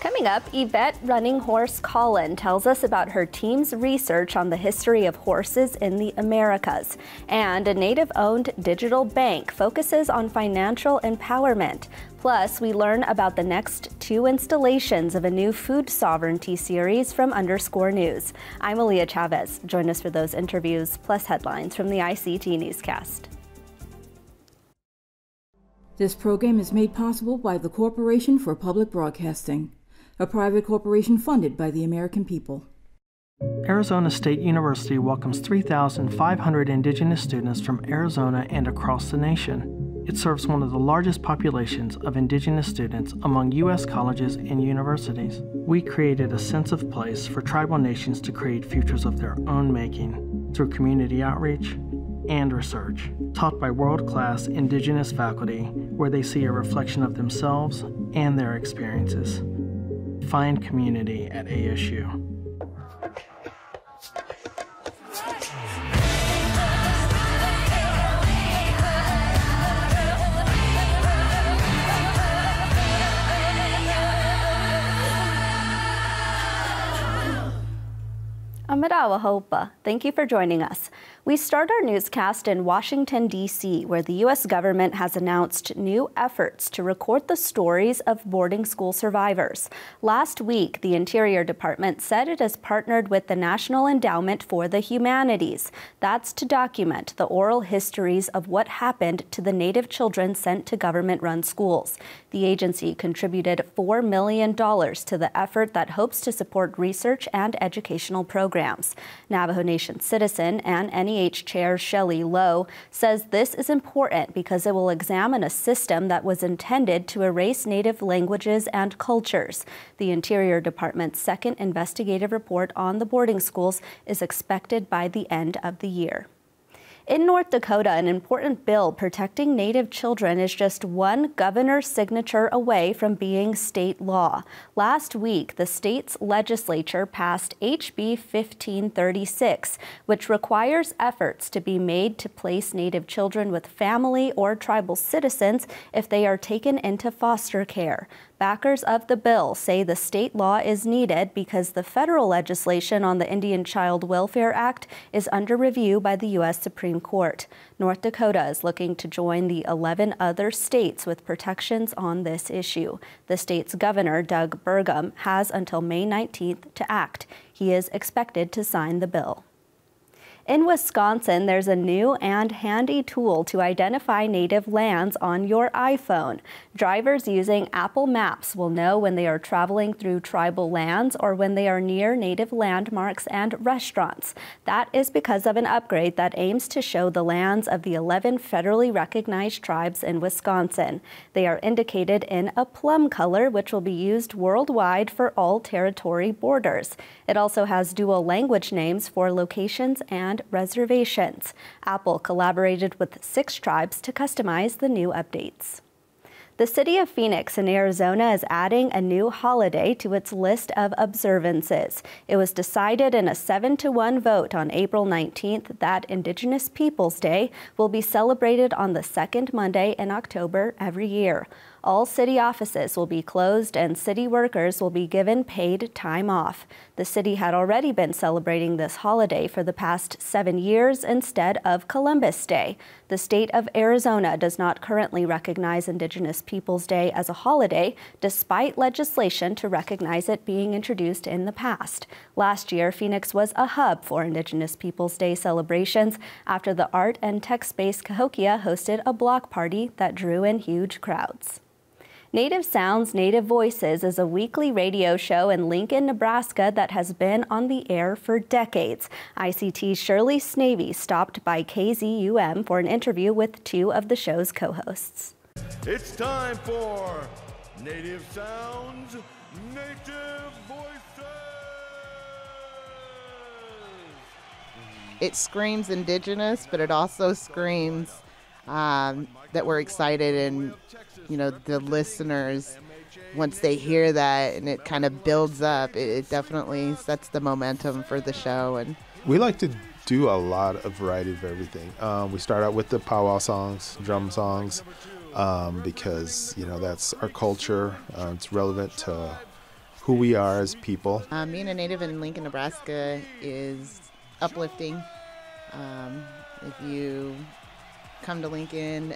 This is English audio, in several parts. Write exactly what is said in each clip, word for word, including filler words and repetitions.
Coming up, Yvette Running Horse Collin tells us about her team's research on the history of horses in the Americas. And a native-owned digital bank focuses on financial empowerment. Plus, we learn about the next two installations of a new food sovereignty series from Underscore News. I'm Alia Chavez. Join us for those interviews plus headlines from the I C T Newscast. This program is made possible by the Corporation for Public Broadcasting, a private corporation funded by the American people. Arizona State University welcomes three thousand five hundred indigenous students from Arizona and across the nation. It serves one of the largest populations of indigenous students among U S colleges and universities. We created a sense of place for tribal nations to create futures of their own making through community outreach and research, taught by world-class indigenous faculty where they see a reflection of themselves and their experiences. Find community at A S U. Amarawahopa, thank you for joining us. We start our newscast in Washington, D C, where the U S government has announced new efforts to record the stories of boarding school survivors. Last week, the Interior Department said it has partnered with the National Endowment for the Humanities. That's to document the oral histories of what happened to the Native children sent to government-run schools. The agency contributed four million dollars to the effort that hopes to support research and educational programs. Navajo Nation citizen and any Chair Shelly Lowe says this is important because it will examine a system that was intended to erase Native languages and cultures. The Interior Department's second investigative report on the boarding schools is expected by the end of the year. In North Dakota, an important bill protecting Native children is just one governor's signature away from being state law. Last week, the state's legislature passed H B fifteen thirty-six, which requires efforts to be made to place Native children with family or tribal citizens if they are taken into foster care. Backers of the bill say the state law is needed because the federal legislation on the Indian Child Welfare Act is under review by the U S Supreme Court. North Dakota is looking to join the eleven other states with protections on this issue. The state's governor, Doug Burgum, has until May nineteenth to act. He is expected to sign the bill. In Wisconsin, there's a new and handy tool to identify native lands on your iPhone. Drivers using Apple Maps will know when they are traveling through tribal lands or when they are near native landmarks and restaurants. That is because of an upgrade that aims to show the lands of the eleven federally recognized tribes in Wisconsin. They are indicated in a plum color, which will be used worldwide for all territory borders. It also has dual language names for locations and reservations. Apple collaborated with six tribes to customize the new updates. The city of Phoenix in Arizona is adding a new holiday to its list of observances. It was decided in a seven to one vote on April nineteenth that Indigenous Peoples Day will be celebrated on the second Monday in October every year. All city offices will be closed and city workers will be given paid time off. The city had already been celebrating this holiday for the past seven years instead of Columbus Day. The state of Arizona does not currently recognize Indigenous Peoples Day as a holiday, despite legislation to recognize it being introduced in the past. Last year, Phoenix was a hub for Indigenous Peoples Day celebrations after the art and tech space Cahokia hosted a block party that drew in huge crowds. Native Sounds, Native Voices is a weekly radio show in Lincoln, Nebraska that has been on the air for decades. I C T's Shirley Snavy stopped by K Z U M for an interview with two of the show's co-hosts. It's time for Native Sounds, Native Voices. It screams indigenous, but it also screams um, that we're excited and, you know, the listeners, once they hear that and it kind of builds up, it, it definitely sets the momentum for the show. And we like to do a lot of variety of everything. Um, we start out with the powwow songs, drum songs, um, because, you know, that's our culture. Uh, it's relevant to who we are as people. Um, being a native in Lincoln, Nebraska is uplifting. Um, if you come to Lincoln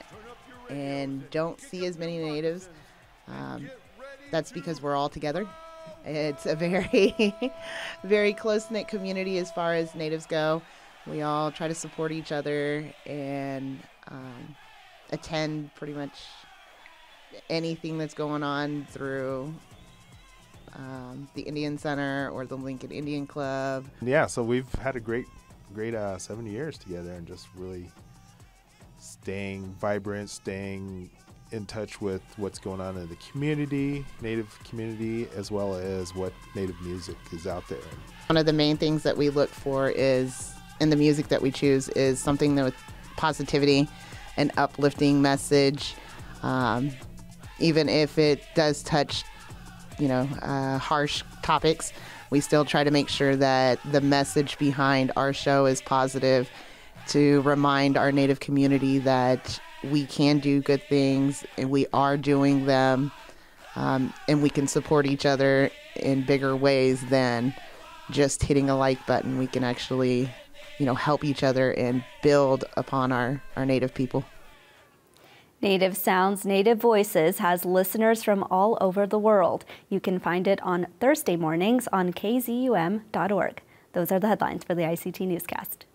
and don't see as many natives, um, that's because we're all together. It's a very, very close-knit community as far as natives go. We all try to support each other and um, attend pretty much anything that's going on through um, the Indian Center or the Lincoln Indian Club. Yeah, so we've had a great, great uh, seven years together and just really staying vibrant, staying in touch with what's going on in the community, Native community, as well as what Native music is out there. One of the main things that we look for is, in the music that we choose, is something that with positivity, an uplifting message, um, even if it does touch, you know, uh, harsh topics. We still try to make sure that the message behind our show is positive, to remind our Native community that we can do good things, and we are doing them, um, and we can support each other in bigger ways than just hitting a like button. We can actually, you know, help each other and build upon our, our Native people. Native Sounds, Native Voices has listeners from all over the world. You can find it on Thursday mornings on K Z U M dot org. Those are the headlines for the I C T Newscast.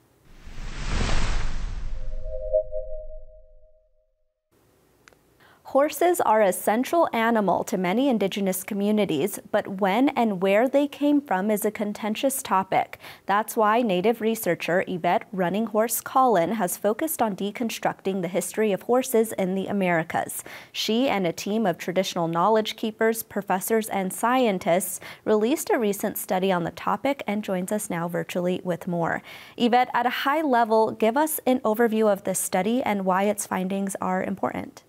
Horses are a central animal to many Indigenous communities, but when and where they came from is a contentious topic. That's why Native researcher Yvette Running Horse Collin has focused on deconstructing the history of horses in the Americas. She and a team of traditional knowledge keepers, professors, and scientists released a recent study on the topic and joins us now virtually with more. Yvette, at a high level, give us an overview of this study and why its findings are important.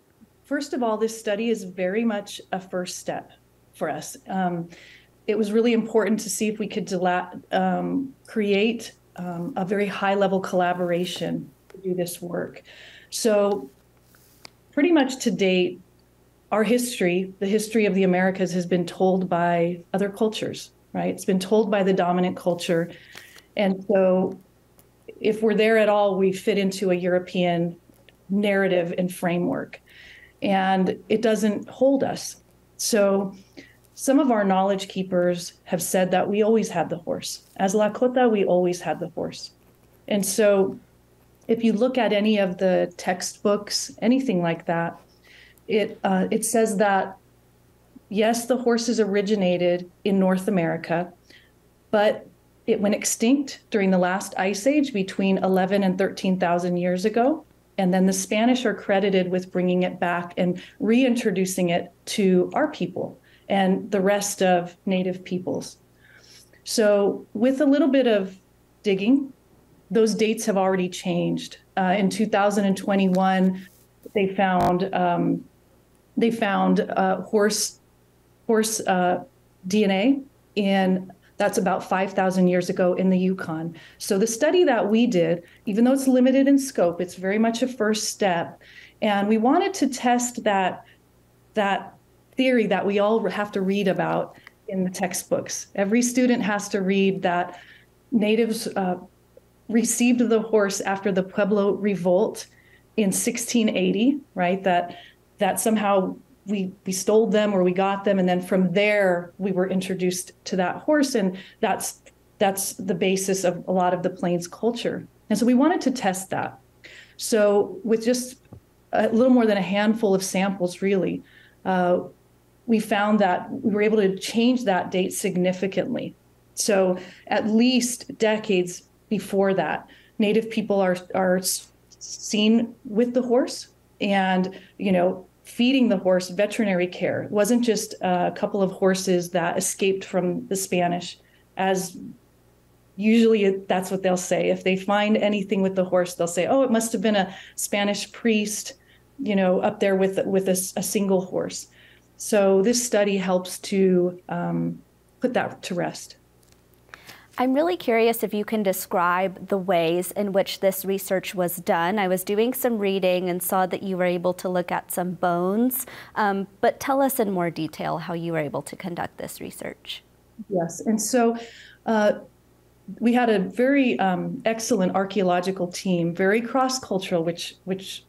First of all, this study is very much a first step for us. Um, it was really important to see if we could um, create um, a very high level collaboration to do this work. So pretty much to date, our history, the history of the Americas, has been told by other cultures, right? It's been told by the dominant culture. And so if we're there at all, we fit into a European narrative and framework. And it doesn't hold us. So some of our knowledge keepers have said that we always had the horse. As Lakota, we always had the horse. And so if you look at any of the textbooks, anything like that, it, uh, it says that, yes, the horses originated in North America, but it went extinct during the last ice age between eleven and thirteen thousand years ago. And then the Spanish are credited with bringing it back and reintroducing it to our people and the rest of Native peoples. So with a little bit of digging, those dates have already changed. Uh, in two thousand twenty-one, they found um, they found uh, horse horse uh, D N A, and that's about five thousand years ago in the Yukon. So the study that we did, even though it's limited in scope, it's very much a first step. And we wanted to test that, that theory that we all have to read about in the textbooks. Every student has to read that natives uh, received the horse after the Pueblo Revolt in sixteen eighty, right? That, that somehow We, we stole them or we got them, and then from there we were introduced to that horse, and that's that's the basis of a lot of the Plains culture. And so we wanted to test that. So with just a little more than a handful of samples, really, uh, we found that we were able to change that date significantly. So at least decades before that, Native people are are seen with the horse, and you know, feeding the horse veterinary care. It wasn't just a couple of horses that escaped from the Spanish, as usually that's what they'll say. If they find anything with the horse, they'll say, oh, it must have been a Spanish priest, you know, up there with, with a, a single horse. So this study helps to um, put that to rest. I'm really curious if you can describe the ways in which this research was done. I was doing some reading and saw that you were able to look at some bones, um, but tell us in more detail how you were able to conduct this research. Yes, and so uh, we had a very um, excellent archaeological team, very cross-cultural, which, which,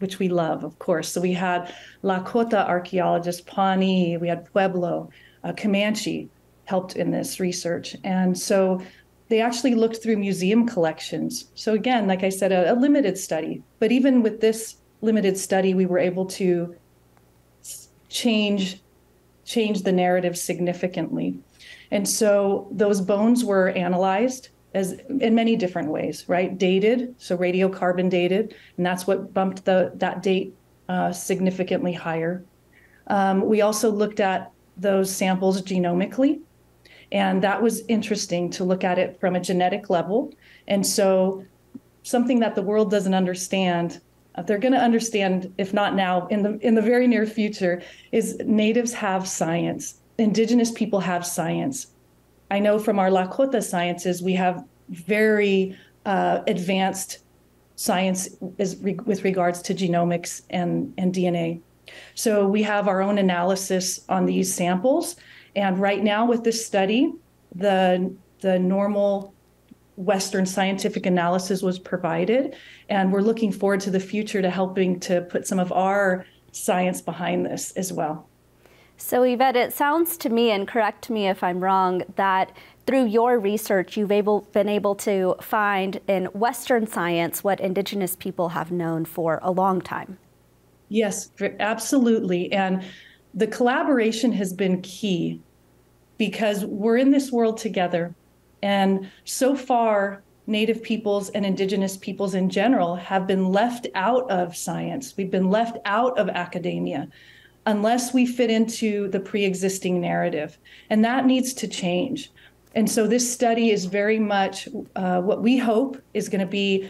which we love, of course. So we had Lakota archaeologists, Pawnee, we had Pueblo, uh, Comanche, helped in this research. And so they actually looked through museum collections. So again, like I said, a, a limited study, but even with this limited study, we were able to change, change the narrative significantly. And so those bones were analyzed as in many different ways, right? Dated, so radiocarbon dated, and that's what bumped the, that date uh, significantly higher. Um, we also looked at those samples genomically. And that was interesting to look at it from a genetic level. And so something that the world doesn't understand, they're going to understand, if not now, in the in the very near future, is natives have science. Indigenous people have science. I know from our Lakota sciences, we have very uh, advanced science is re with regards to genomics and, and D N A. So we have our own analysis on these samples. And right now with this study, the, the normal Western scientific analysis was provided. And we're looking forward to the future to helping to put some of our science behind this as well. So Yvette, it sounds to me, and correct me if I'm wrong, that through your research, you've able, been able to find in Western science what Indigenous people have known for a long time. Yes, absolutely. And the collaboration has been key because we're in this world together. And so far, Native peoples and Indigenous peoples in general have been left out of science. We've been left out of academia unless we fit into the pre-existing narrative. And that needs to change. And so this study is very much uh, what we hope is going to be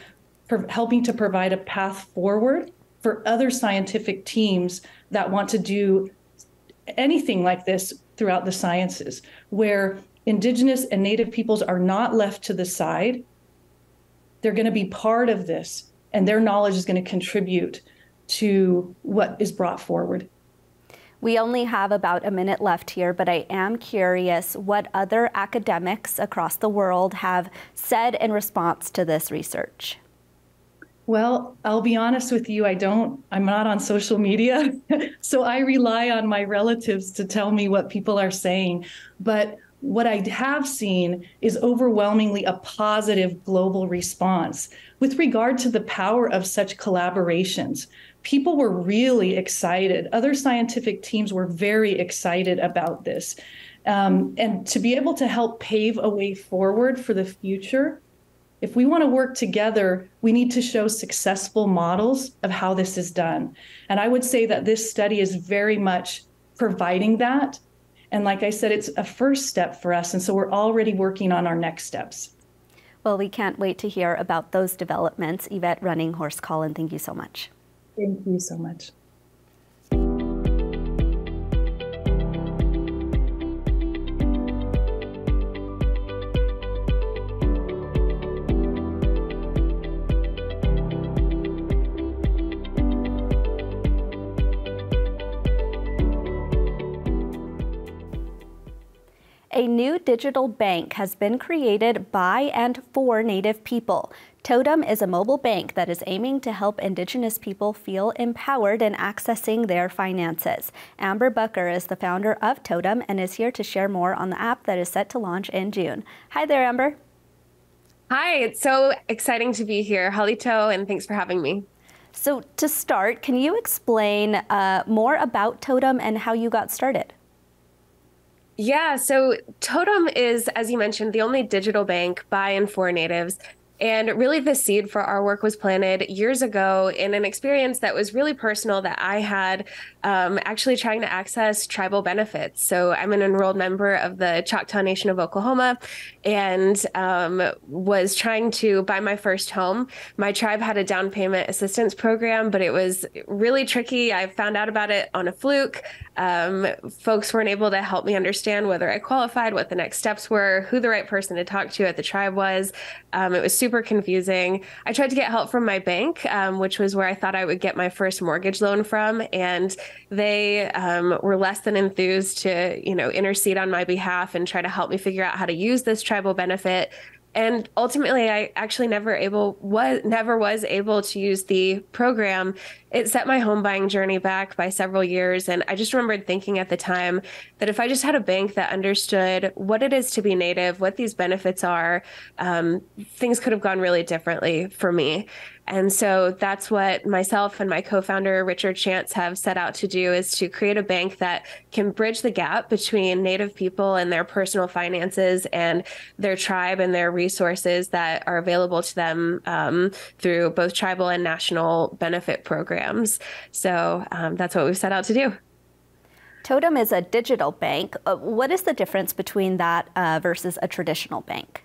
helping to provide a path forward for other scientific teams that want to do anything like this throughout the sciences, where Indigenous and Native peoples are not left to the side. They're going to be part of this, and their knowledge is going to contribute to what is brought forward. We only have about a minute left here, but I am curious what other academics across the world have said in response to this research. Well, I'll be honest with you, I don't, I'm not on social media, so I rely on my relatives to tell me what people are saying. But what I have seen is overwhelmingly a positive global response with regard to the power of such collaborations. People were really excited. Other scientific teams were very excited about this. Um, and to be able to help pave a way forward for the future, if we want to work together, we need to show successful models of how this is done. And I would say that this study is very much providing that. And like I said, it's a first step for us. And so we're already working on our next steps. Well, we can't wait to hear about those developments. Yvette Running Horse Collin, thank you so much. Thank you so much. A new digital bank has been created by and for Native people. Totem is a mobile bank that is aiming to help Indigenous people feel empowered in accessing their finances. Amber Buker is the founder of Totem and is here to share more on the app that is set to launch in June. Hi there, Amber. Hi, it's so exciting to be here. Halito, and thanks for having me. So to start, can you explain uh, more about Totem and how you got started? Yeah, so Totem is, as you mentioned, the only digital bank by and for natives. And really the seed for our work was planted years ago in an experience that was really personal that I had um, actually trying to access tribal benefits. So I'm an enrolled member of the Choctaw Nation of Oklahoma and um, was trying to buy my first home. My tribe had a down payment assistance program, but it was really tricky. I found out about it on a fluke. Um, folks weren't able to help me understand whether I qualified, what the next steps were, who the right person to talk to at the tribe was. Um, it was super confusing. I tried to get help from my bank, um, which was where I thought I would get my first mortgage loan from, and they um, were less than enthused to, you know, intercede on my behalf and try to help me figure out how to use this tribal benefit. And ultimately, I actually never able was never was able to use the program. It set my home buying journey back by several years. And I just remembered thinking at the time that if I just had a bank that understood what it is to be Native, what these benefits are, um, things could have gone really differently for me. And so that's what myself and my co-founder, Richard Chance, have set out to do, is to create a bank that can bridge the gap between Native people and their personal finances and their tribe and their resources that are available to them um, through both tribal and national benefit programs. So um, that's what we've set out to do. Totem is a digital bank. Uh, what is the difference between that uh, versus a traditional bank?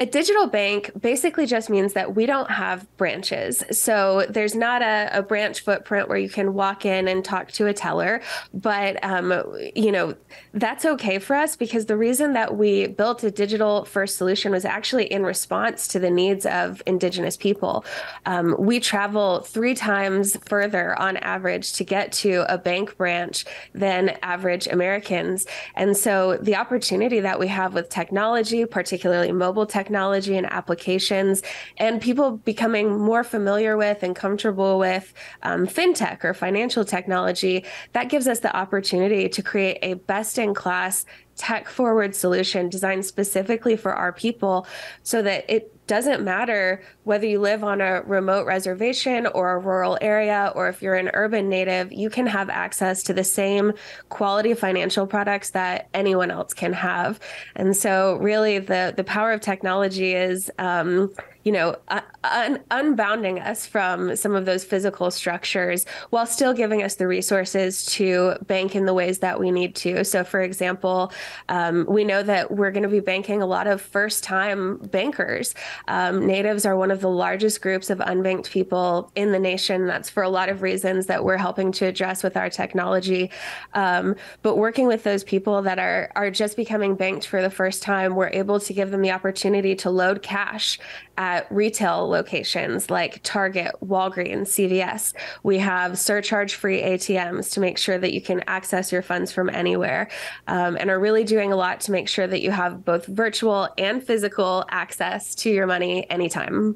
A digital bank basically just means that we don't have branches. So there's not a, a branch footprint where you can walk in and talk to a teller. But, um, you know, that's okay for us, because the reason that we built a digital first solution was actually in response to the needs of Indigenous people. Um, we travel three times further on average to get to a bank branch than average Americans. And so the opportunity that we have with technology, particularly mobile technology, technology and applications, and people becoming more familiar with and comfortable with um, fintech or financial technology, that gives us the opportunity to create a best-in-class tech-forward solution designed specifically for our people, so that it doesn't matter whether you live on a remote reservation or a rural area, or if you're an urban Native, you can have access to the same quality financial products that anyone else can have. And so really the, the power of technology is, um, you know, un unbounding us from some of those physical structures while still giving us the resources to bank in the ways that we need to. So for example, um, we know that we're going to be banking a lot of first-time bankers. Um, Natives are one of the largest groups of unbanked people in the nation. That's for a lot of reasons that we're helping to address with our technology. Um, but working with those people that are, are just becoming banked for the first time, we're able to give them the opportunity to load cash at retail locations like Target, Walgreens, C V S. We have surcharge-free A T Ms to make sure that you can access your funds from anywhere, um, and are really doing a lot to make sure that you have both virtual and physical access to your money anytime.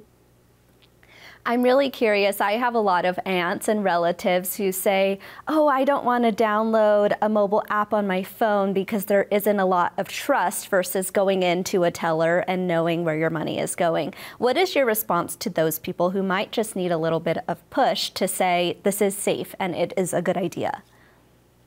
I'm really curious. I have a lot of aunts and relatives who say, oh, I don't want to download a mobile app on my phone because there isn't a lot of trust versus going into a teller and knowing where your money is going. What is your response to those people who might just need a little bit of push to say this is safe and it is a good idea?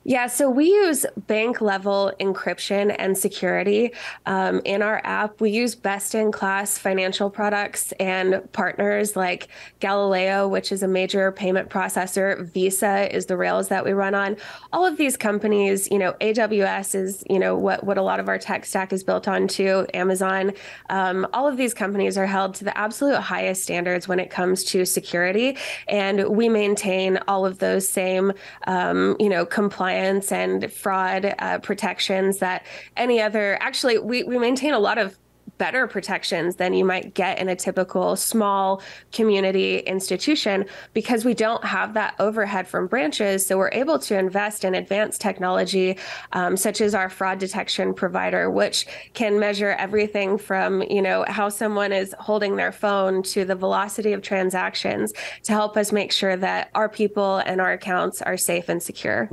Yeah, so we use bank level encryption and security um, in our app. We use best in class financial products and partners like Galileo, which is a major payment processor. Visa is the rails that we run on. All of these companies, you know, A W S is, you know, what, what a lot of our tech stack is built on too, Amazon. Um, all of these companies are held to the absolute highest standards when it comes to security. And we maintain all of those same, um, you know, compliance and fraud uh, protections that any other, actually, we, we maintain a lot of better protections than you might get in a typical small community institution, because we don't have that overhead from branches. So we're able to invest in advanced technology, um, such as our fraud detection provider, which can measure everything from, you know, how someone is holding their phone to the velocity of transactions to help us make sure that our people and our accounts are safe and secure.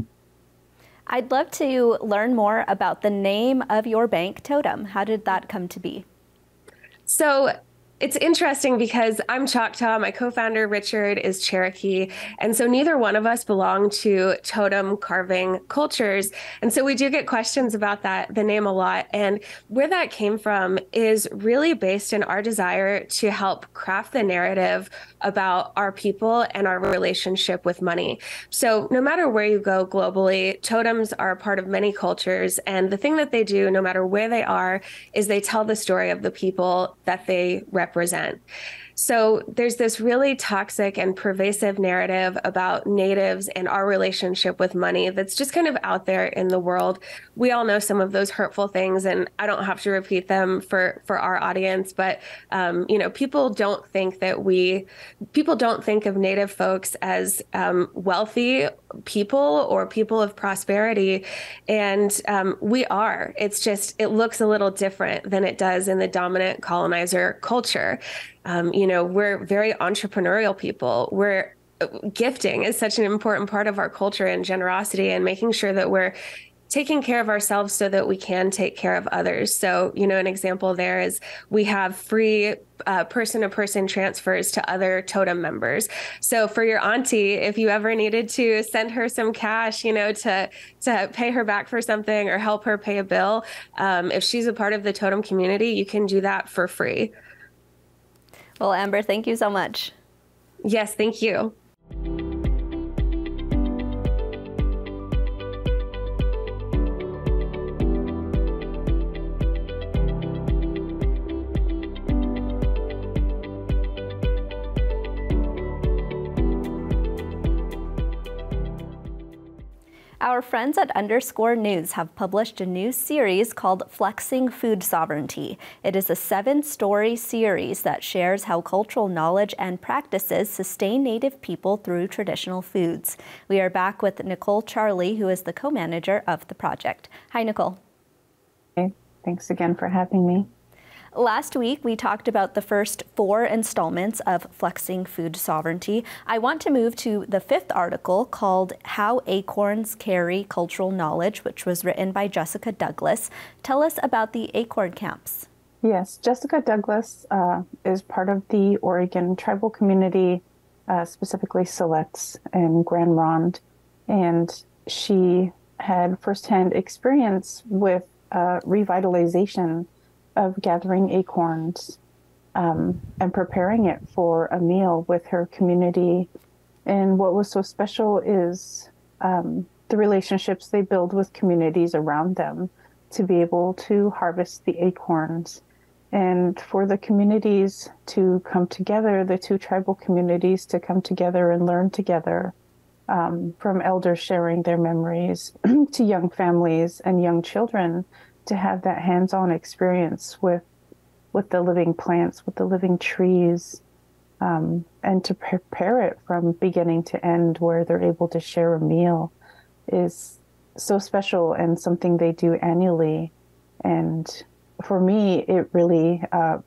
I'd love to learn more about the name of your bank, Totem. How did that come to be? So it's interesting because I'm Choctaw, my co-founder Richard is Cherokee, and so neither one of us belong to totem carving cultures. And so we do get questions about that, the name a lot. And where that came from is really based in our desire to help craft the narrative about our people and our relationship with money. So no matter where you go globally, totems are a part of many cultures. And the thing that they do, no matter where they are, is they tell the story of the people that they represent. So there's this really toxic and pervasive narrative about natives and our relationship with money that's just kind of out there in the world. We all know some of those hurtful things, and I don't have to repeat them for, for our audience, but um, you know, people don't think that we, people don't think of Native folks as um, wealthy people or people of prosperity, and um, we are. It's just, it looks a little different than it does in the dominant colonizer culture. Um, you know, we're very entrepreneurial people. We're gifting is such an important part of our culture, and generosity, and making sure that we're taking care of ourselves so that we can take care of others. So, you know, an example there is we have free uh, person-to-person transfers to other Totem members. So for your auntie, if you ever needed to send her some cash, you know, to to pay her back for something or help her pay a bill, um, if she's a part of the Totem community, you can do that for free. Well, Amber, thank you so much. Yes, thank you. Our friends at Underscore News have published a new series called Flexing Food Sovereignty. It is a seven-story series that shares how cultural knowledge and practices sustain Native people through traditional foods. We are back with Nicole Charley, who is the co-manager of the project. Hi, Nicole. Hey, thanks again for having me. Last week, we talked about the first four installments of Flexing Food Sovereignty. I want to move to the fifth article called How Acorns Carry Cultural Knowledge, which was written by Jessica Douglas. Tell us about the acorn camps. Yes, Jessica Douglas uh, is part of the Oregon tribal community, uh, specifically Siletz and Grand Ronde, and she had firsthand experience with uh, revitalization of gathering acorns um, and preparing it for a meal with her community. And what was so special is um, the relationships they build with communities around them to be able to harvest the acorns. And for the communities to come together, the two tribal communities to come together and learn together, um, from elders sharing their memories to young families and young children, to have that hands-on experience with with the living plants, with the living trees, um, and to prepare it from beginning to end where they're able to share a meal is so special and something they do annually. And for me, it really uh,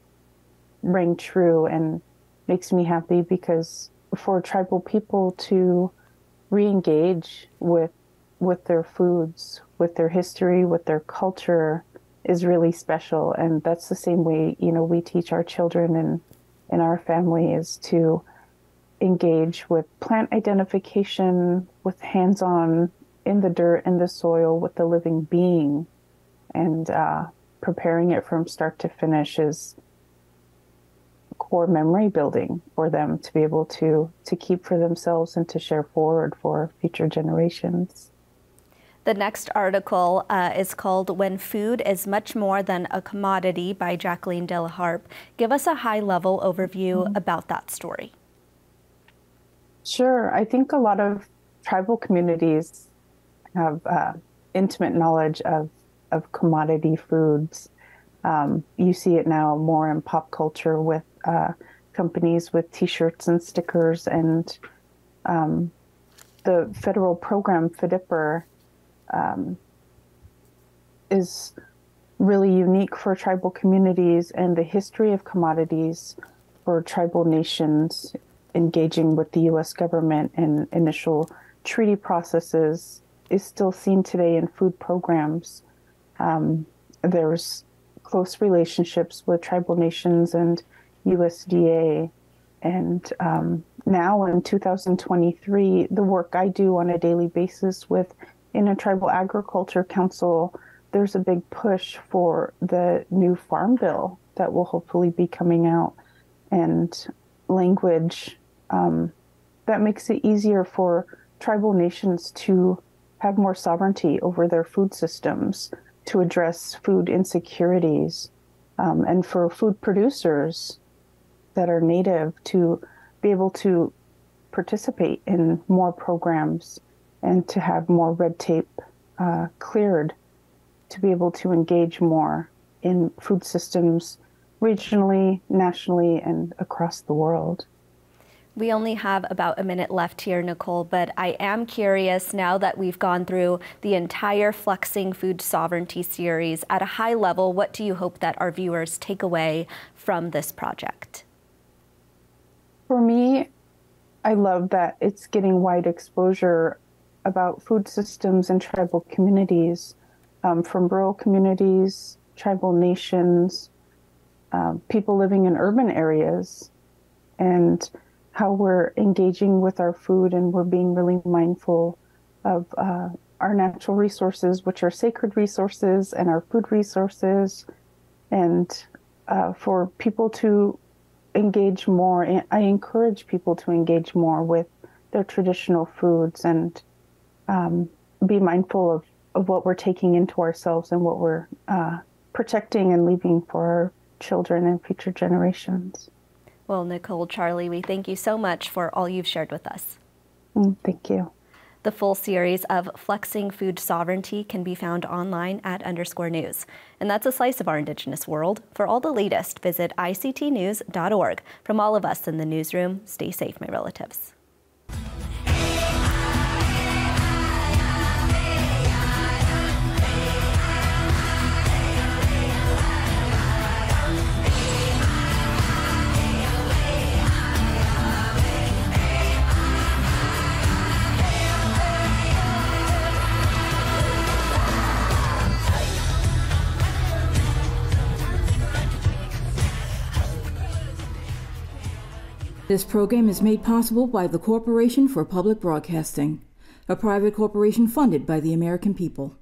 rang true and makes me happy, because for tribal people to re-engage with with their foods, with their history, with their culture, is really special. And that's the same way, you know, we teach our children and in our family, is to engage with plant identification, with hands-on in the dirt and the soil with the living being, and uh, preparing it from start to finish is core memory building for them to be able to to keep for themselves and to share forward for future generations. The next article uh, is called When Food is Much More Than a Commodity by Jacqueline De La Harp. Give us a high-level overview mm-hmm. about that story. Sure. I think a lot of tribal communities have uh, intimate knowledge of, of commodity foods. Um, you see it now more in pop culture with uh, companies with T-shirts and stickers, and um, the federal program, F D I P R, Um, is really unique for tribal communities, and the history of commodities for tribal nations engaging with the U S government and initial treaty processes is still seen today in food programs. Um, there's close relationships with tribal nations and U S D A. And um, now in two thousand twenty-three, the work I do on a daily basis with in a tribal agriculture council, there's a big push for the new farm bill that will hopefully be coming out, and language um, that makes it easier for tribal nations to have more sovereignty over their food systems, to address food insecurities, um, and for food producers that are Native to be able to participate in more programs and to have more red tape uh, cleared, to be able to engage more in food systems regionally, nationally, and across the world. We only have about a minute left here, Nicole, but I am curious, now that we've gone through the entire Flexing Food Sovereignty series, at a high level, what do you hope that our viewers take away from this project? For me, I love that it's getting wide exposure about food systems and tribal communities, um, from rural communities, tribal nations, uh, people living in urban areas, and how we're engaging with our food, and we're being really mindful of uh, our natural resources, which are sacred resources, and our food resources, and uh, for people to engage more. I encourage people to engage more with their traditional foods and um, be mindful of, of what we're taking into ourselves and what we're uh, protecting and leaving for our children and future generations. Well, Nicole Charley, we thank you so much for all you've shared with us. Thank you. The full series of Flexing Food Sovereignty can be found online at Underscore News. And that's a slice of our Indigenous world. For all the latest, visit I C T news dot org. From all of us in the newsroom, stay safe, my relatives. This program is made possible by the Corporation for Public Broadcasting, a private corporation funded by the American people.